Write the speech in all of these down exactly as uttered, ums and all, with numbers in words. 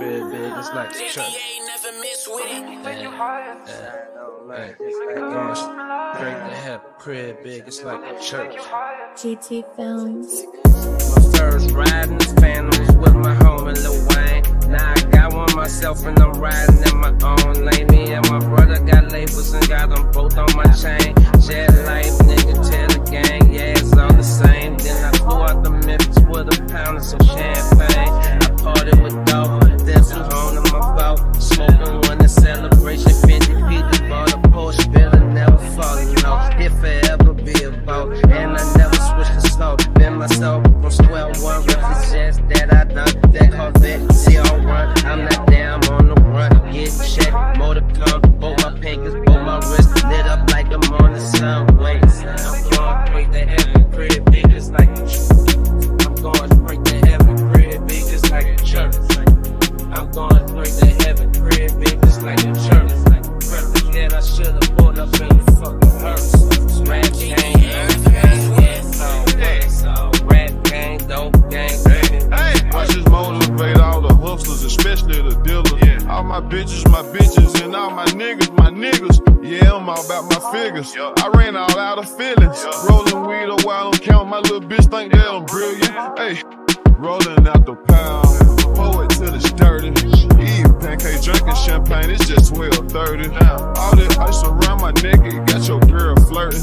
real big. It's like the truck. Break the hip, crib big. It's like the church. G T Films. My first riding Phantoms with my homie Lil Wayne. Now I got one myself and I'm riding in my own lane. Me and my brother got labels and got them both on my chain. Jet life, nigga, tell the gang, yeah, it's all the same. Then I flew out the Memphis with a pound of some champagne. I parted with dope, that's the home of my boat. Smoking one in celebration, fifty feet to bought a Porsche, feeling never falling off. It forever be a boat, and I never switch the slow. Been myself from square one, represents that I done that Corvette. See all run, I'm not down, I'm on the run. Get checked, motor come, both my fingers, both my wrists, lit up like I'm on the sun. Wait, I'm gonna break the heavy crib, bitch, just like a church. I'm gonna break the heavy crib, bitch, just like a church. I'm gonna break the heavy crib, bitch, just like a church. Perfect that I should've pulled up in the fucking hearse. Rap gang, earth gang, yes, so, yes, so. Rap gang, dope gang, baby. Hey, I just motivate all the hustlers, especially the dealers. Yeah. All my bitches, my bitches, and all my niggas, my niggas. Yeah, I'm all about my figures. I ran all out of feelings. Rolling weed a while, don't count. My little bitch think that I'm brilliant. Hey, rolling out the pound, poet to the sturdy. Eating pancake, drinking champagne. It's just twelve thirty. All that ice around my neck, it got your girl flirting.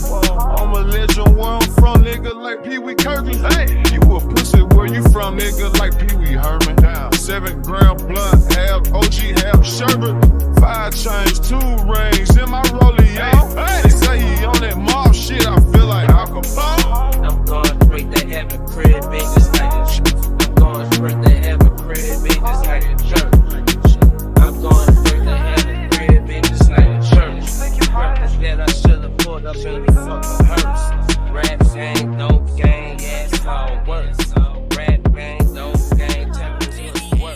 I'm a legend where I'm from, nigga, like Pee Wee Kirkland. Hey, you a pussy where you from, nigga, like Pee Wee Herman. Seven gram blunt, half O G, half sherbet. Five chains, two rings in my rollie, yo. Hey, they say he on that mob shit, I feel like I can fall. I'm gonna break the heavy crib, bitch, just like a church. I'm gonna break the heavy crib, bitch, just like a church. I'm gonna break the heavy crib, bitch, just like a church. That I should've pulled up in the fucking hearse. Raps ain't